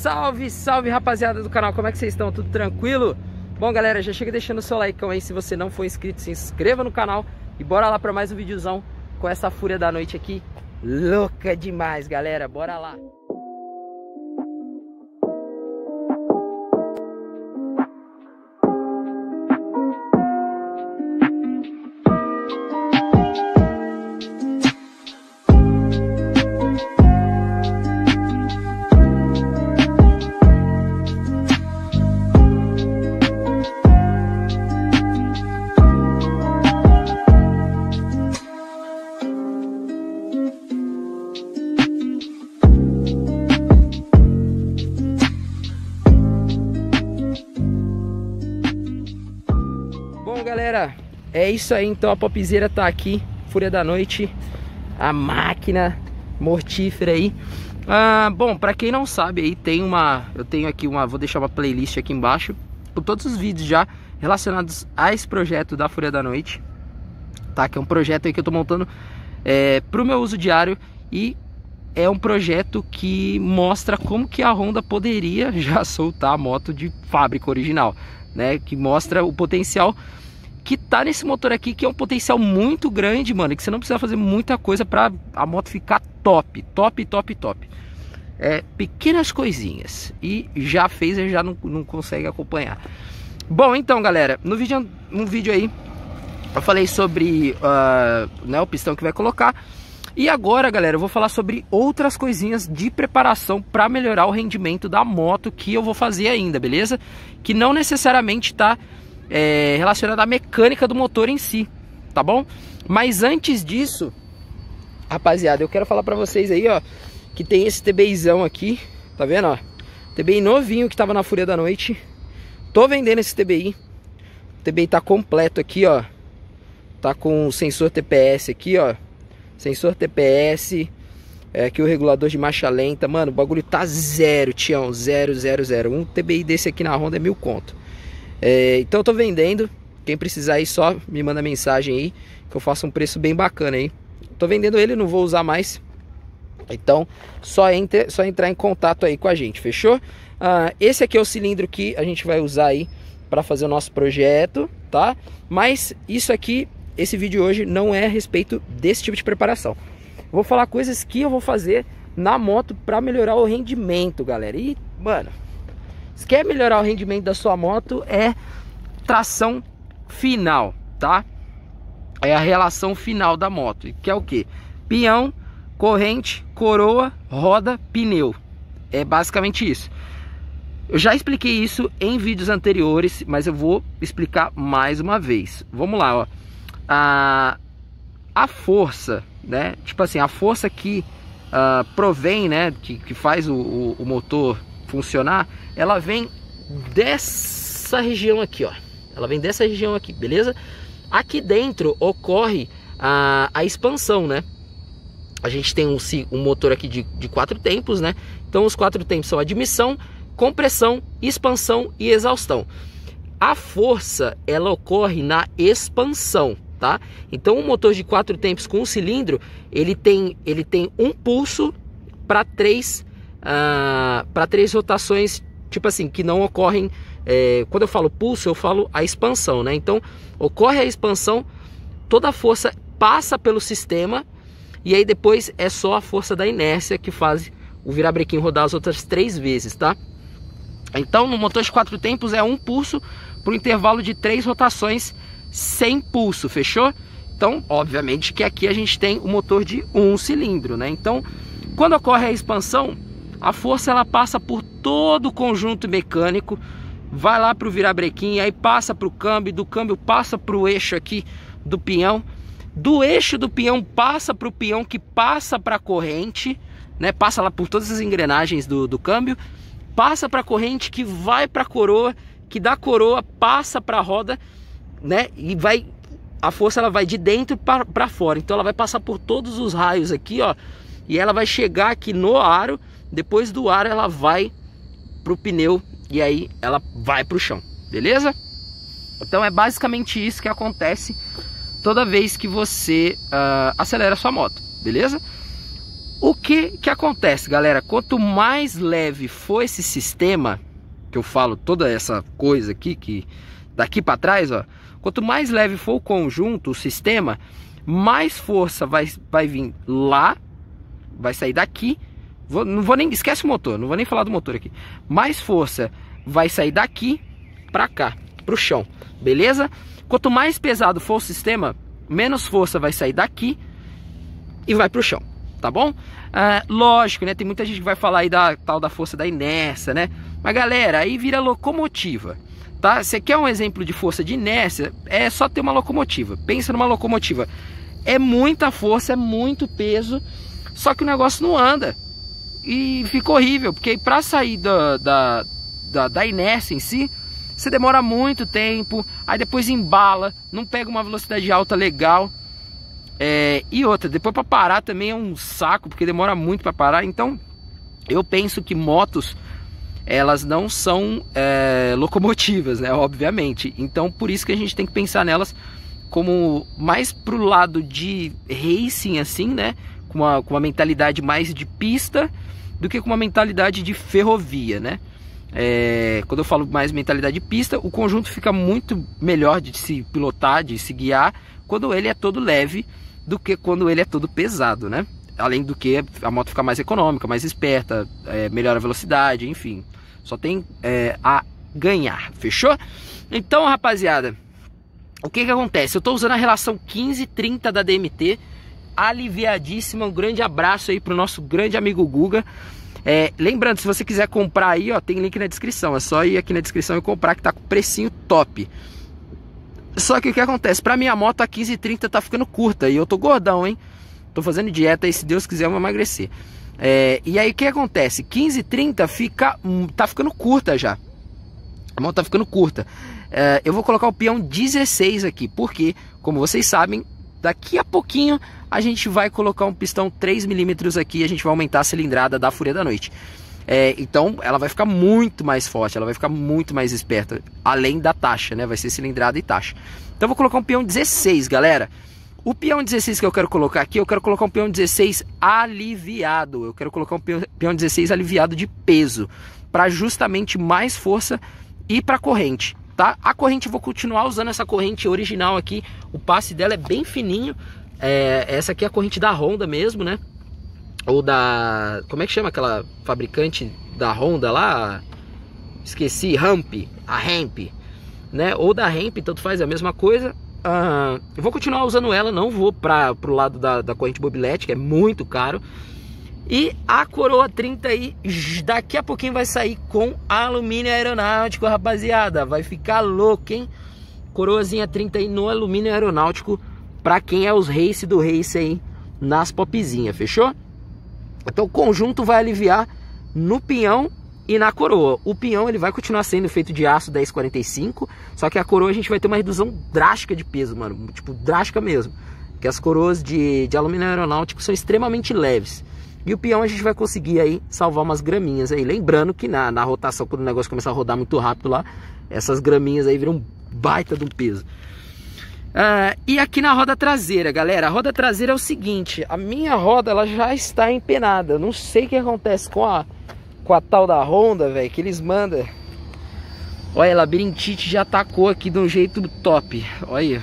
Salve, salve rapaziada do canal, como é que vocês estão? Tudo tranquilo? Bom galera, já chega deixando o seu like aí, se você não for inscrito, se inscreva no canal e bora lá pra mais um videozão com essa fúria da noite aqui, louca demais galera, bora lá! Galera, é isso aí então, a popzeira tá aqui, Fúria da Noite, a máquina mortífera aí. Bom, pra quem não sabe aí, vou deixar uma playlist aqui embaixo, com todos os vídeos já relacionados a esse projeto da Fúria da Noite, tá? Que é um projeto aí que eu tô montando pro meu uso diário e é um projeto que mostra como que a Honda poderia já soltar a moto de fábrica original, né? Que mostra o potencial que tá nesse motor aqui, que é um potencial muito grande, mano, que você não precisa fazer muita coisa pra a moto ficar top, top, top, top. Pequenas coisinhas. E já fez, e já não consegue acompanhar. Bom, então, galera, no vídeo, aí, eu falei sobre o pistão que vai colocar. E agora, galera, eu vou falar sobre outras coisinhas de preparação pra melhorar o rendimento da moto que eu vou fazer ainda, beleza? Que não necessariamente tá... relacionada à mecânica do motor em si, tá bom? Mas antes disso, rapaziada, eu quero falar pra vocês aí, ó, que tem esse TBIzão aqui, tá vendo, ó? TBI novinho que tava na Fúria da Noite. Tô vendendo esse TBI. O TBI tá completo aqui, ó. Tá com o sensor TPS aqui, ó. Sensor TPS. Aqui o regulador de marcha lenta. Mano, o bagulho tá zero, tião. Zero, zero, zero. Um TBI desse aqui na Honda é 1000 conto. Então eu tô vendendo, quem precisar aí só me manda mensagem aí, que eu faço um preço bem bacana aí. Tô vendendo ele, não vou usar mais, então só entrar em contato aí com a gente, fechou? Esse aqui é o cilindro que a gente vai usar aí para fazer o nosso projeto, tá? Mas isso aqui, esse vídeo hoje não é a respeito desse tipo de preparação. Vou falar coisas que eu vou fazer na moto para melhorar o rendimento, galera. E, mano... Se quer melhorar o rendimento da sua moto, é tração final, tá? É a relação final da moto, que é o que? Pião, corrente, coroa, roda, pneu. É basicamente isso. Eu já expliquei isso em vídeos anteriores, mas eu vou explicar mais uma vez. Vamos lá, ó. A força, né? Tipo assim, a força que provém, né? Que faz o motor funcionar, ela vem dessa região aqui, ó. Ela vem dessa região aqui, beleza? Aqui dentro ocorre a expansão, né? A gente tem um motor aqui de 4 tempos, né? Então os 4 tempos são admissão, compressão, expansão e exaustão. A força, ela ocorre na expansão, tá? Então um motor de 4 tempos com um cilindro, ele tem um pulso para 3 rotações, tipo assim, que não ocorrem. Quando eu falo pulso, eu falo a expansão, né? Então ocorre a expansão, toda a força passa pelo sistema e aí depois é só a força da inércia que faz o virabrequim rodar as outras 3 vezes, tá? Então no motor de 4 tempos é um pulso para o intervalo de 3 rotações sem pulso, fechou? Então obviamente que aqui a gente tem o motor de 1 cilindro, né? Então quando ocorre a expansão, a força ela passa por todo o conjunto mecânico, vai lá para o virabrequim, aí passa para o câmbio, do câmbio passa para o eixo aqui do pião, do eixo do pião passa para o pião que passa para a corrente, né? Passa lá por todas as engrenagens do câmbio, passa para a corrente que vai para a coroa, que da coroa passa para a roda, né? E vai, a força ela vai de dentro para fora, então ela vai passar por todos os raios aqui, ó, e ela vai chegar aqui no aro. Depois do ar ela vai pro pneu e aí ela vai pro chão, beleza? Então é basicamente isso que acontece toda vez que você acelera a sua moto, beleza? O que que acontece, galera? Quanto mais leve for esse sistema, que eu falo toda essa coisa aqui, que daqui para trás, ó, quanto mais leve for o conjunto, o sistema, mais força vai vir lá, vai sair daqui. Não vou nem, esquece o motor, não vou nem falar do motor aqui. Mais força vai sair daqui para cá, pro chão, beleza? Quanto mais pesado for o sistema, menos força vai sair daqui e vai pro chão. Tá bom? Lógico, né? Tem muita gente que vai falar aí da tal da força da inércia, né? Mas galera, aí vira locomotiva, tá? Você quer um exemplo de força de inércia? É só ter uma locomotiva. Pensa numa locomotiva. É muita força, é muito peso, só que o negócio não anda. E fica horrível, porque para sair da inércia em si, você demora muito tempo, aí depois embala, não pega uma velocidade alta legal. E outra, depois para parar também é um saco, porque demora muito para parar. Então eu penso que motos, elas não são locomotivas, né? Obviamente. Então por isso que a gente tem que pensar nelas como mais pro lado de racing, assim, né? Com uma mentalidade mais de pista do que com uma mentalidade de ferrovia, né? Quando eu falo mais mentalidade de pista, o conjunto fica muito melhor de se pilotar, de se guiar, quando ele é todo leve, do que quando ele é todo pesado, né? Além do que a moto fica mais econômica, mais esperta, melhora a velocidade, enfim. Só tem a ganhar, fechou? Então, rapaziada, o que que acontece? Eu tô usando a relação 15-30 da DMT, aliviadíssima. Um grande abraço aí pro nosso grande amigo Guga. Lembrando, se você quiser comprar aí, ó, tem link na descrição. É só ir aqui na descrição e comprar, que tá com precinho top. Só que o que acontece? Pra minha moto a 15,30 tá ficando curta e eu tô gordão, hein? Tô fazendo dieta e se Deus quiser eu vou emagrecer. E aí o que acontece? 15,30 tá ficando curta já. A moto tá ficando curta. Eu vou colocar o peão 16 aqui, porque, como vocês sabem, daqui a pouquinho a gente vai colocar um pistão 3mm aqui e a gente vai aumentar a cilindrada da Fúria da Noite. Então ela vai ficar muito mais forte, ela vai ficar muito mais esperta, além da taxa, né? Vai ser cilindrada e taxa. Então eu vou colocar um peão 16, galera. O peão 16 que eu quero colocar aqui, eu quero colocar um peão 16 aliviado. Eu quero colocar um peão 16 aliviado de peso, para justamente mais força e para corrente, tá? A corrente, eu vou continuar usando essa corrente original aqui. O passe dela é bem fininho. Essa aqui é a corrente da Honda mesmo, né? Ou da... como é que chama aquela fabricante da Honda lá? Esqueci, Ramp. A Ramp, né? Ou da Ramp, tanto faz, é a mesma coisa. Eu vou continuar usando ela, não vou pro lado da corrente mobilete, que é muito caro. E a coroa 30 aí, daqui a pouquinho vai sair com alumínio aeronáutico, rapaziada. Vai ficar louco, hein? Coroazinha 30 aí no alumínio aeronáutico, pra quem é os race do race aí nas popzinhas, fechou? Então o conjunto vai aliviar no pinhão e na coroa. O pinhão ele vai continuar sendo feito de aço 1045, só que a coroa a gente vai ter uma redução drástica de peso, mano. Tipo, drástica mesmo. Porque as coroas de alumínio aeronáutico são extremamente leves. E o pinhão a gente vai conseguir aí salvar umas graminhas aí. Lembrando que na rotação, quando o negócio começar a rodar muito rápido lá, essas graminhas aí viram baita de um peso. E aqui na roda traseira, galera, a roda traseira é o seguinte: a minha roda ela já está empenada. Eu não sei o que acontece com a tal da Honda, velho, que eles mandam. Olha, a labirintite já atacou aqui de um jeito top. Olha,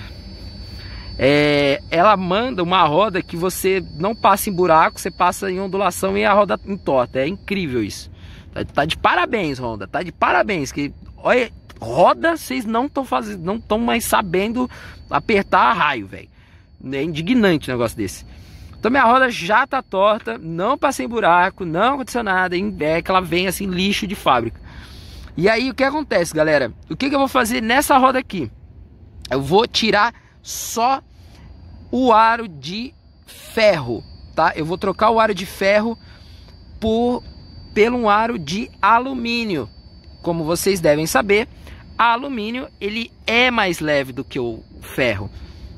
ela manda uma roda que você não passa em buraco, você passa em ondulação e a roda entorta. É incrível isso. Tá de parabéns, Honda, tá de parabéns. Que olha, roda, vocês não estão fazendo, não estão mais sabendo apertar a raio, velho. É indignante um negócio desse. Então minha roda já tá torta, não passei em buraco, não aconteceu nada, é que ela vem assim, lixo de fábrica. E aí o que acontece, galera? O que eu vou fazer nessa roda aqui? Eu vou tirar só o aro de ferro, tá? Eu vou trocar o aro de ferro pelo um aro de alumínio. Como vocês devem saber, alumínio ele é mais leve do que o ferro,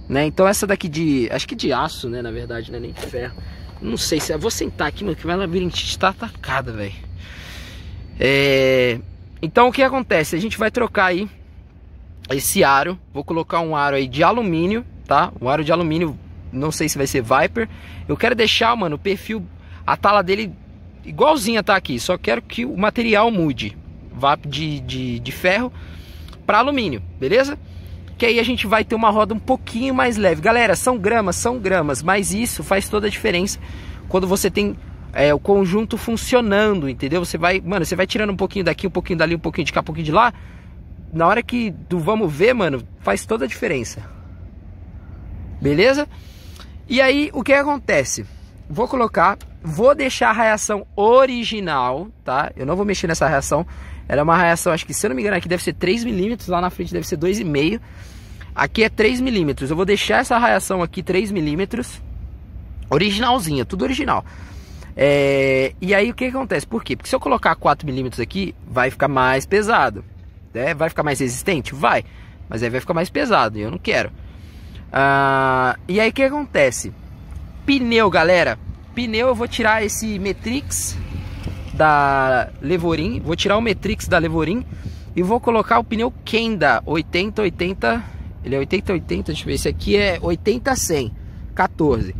né? Então essa daqui acho que de aço, né? Na verdade, né? Nem de ferro. Não sei se... vou sentar aqui, mano, que minha labirintite tá atacada, velho. Então o que acontece? A gente vai trocar aí esse aro. Vou colocar um aro aí de alumínio, tá? Um aro de alumínio, não sei se vai ser Viper. Eu quero deixar, mano, o perfil... A tala dele igualzinha tá aqui, só quero que o material mude. Vá de ferro para alumínio, beleza? Que aí a gente vai ter uma roda um pouquinho mais leve. Galera, são gramas, mas isso faz toda a diferença quando você tem o conjunto funcionando, entendeu? Você vai, mano, você vai tirando um pouquinho daqui, um pouquinho dali, um pouquinho de cá, um pouquinho de lá. Na hora que do vamos ver, mano, faz toda a diferença. Beleza? E aí, o que acontece? Vou colocar, vou deixar a raiação original, tá? Eu não vou mexer nessa raiação. Ela é uma raiação, acho que, se eu não me engano, aqui deve ser 3 mm, lá na frente deve ser 2,5. Aqui é 3 mm. Eu vou deixar essa raiação aqui 3 mm. Originalzinha, tudo original. E aí o que acontece? Por quê? Porque se eu colocar 4 mm aqui, vai ficar mais pesado, né? Vai ficar mais resistente? Vai. Mas aí vai ficar mais pesado e eu não quero. E aí o que acontece? Pneu, galera. Pneu, eu vou tirar esse Matrix da Levorin, vou tirar o Matrix da Levorin e vou colocar o pneu Kenda 80/80, ele é 80/80, deixa eu ver, esse aqui é 80/100, 14.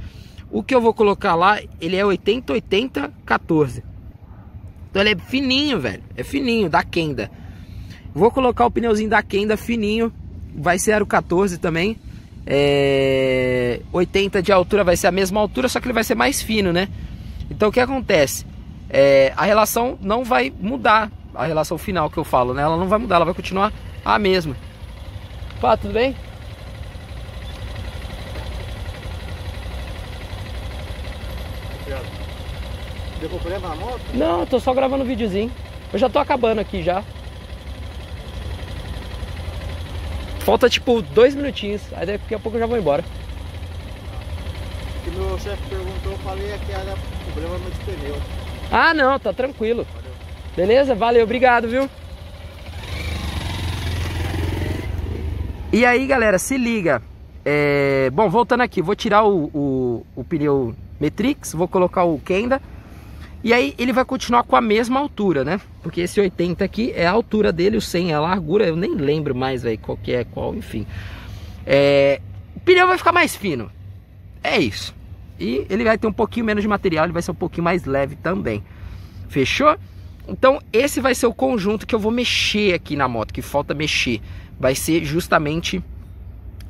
O que eu vou colocar lá, ele é 80/80, 14. Então ele é fininho, velho, é fininho, da Kenda. Vou colocar o pneuzinho da Kenda fininho, vai ser aro 14 também, 80 de altura, vai ser a mesma altura, só que ele vai ser mais fino, né? Então o que acontece? A relação não vai mudar, a relação final que eu falo, né? Ela não vai mudar, ela vai continuar a mesma. Pá, tudo bem? Deu problema na moto? Não, eu tô só gravando um videozinho. Eu já tô acabando aqui já. Falta tipo 2 minutinhos, aí daqui a pouco eu já vou embora. O que meu chefe perguntou, eu falei que era problema no pneu. Ah, não, tá tranquilo. Valeu. Beleza? Valeu, obrigado, viu? E aí, galera, se liga. Bom, voltando aqui, vou tirar o pneu Matrix, vou colocar o Kenda. E aí ele vai continuar com a mesma altura, né? Porque esse 80 aqui é a altura dele, o 100 é a largura. Eu nem lembro mais, velho, qual que é qual, enfim. O pneu vai ficar mais fino. É isso. E ele vai ter um pouquinho menos de material, ele vai ser um pouquinho mais leve também. Fechou? Então esse vai ser o conjunto que eu vou mexer aqui na moto, que falta mexer. Vai ser justamente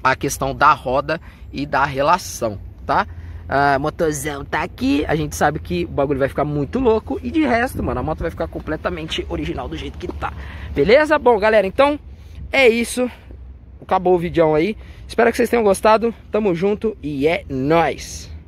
a questão da roda e da relação, tá? A motorzão tá aqui, a gente sabe que o bagulho vai ficar muito louco. E de resto, mano, a moto vai ficar completamente original do jeito que tá. Beleza? Bom, galera, então é isso. Acabou o vídeo aí. Espero que vocês tenham gostado. Tamo junto e é nóis!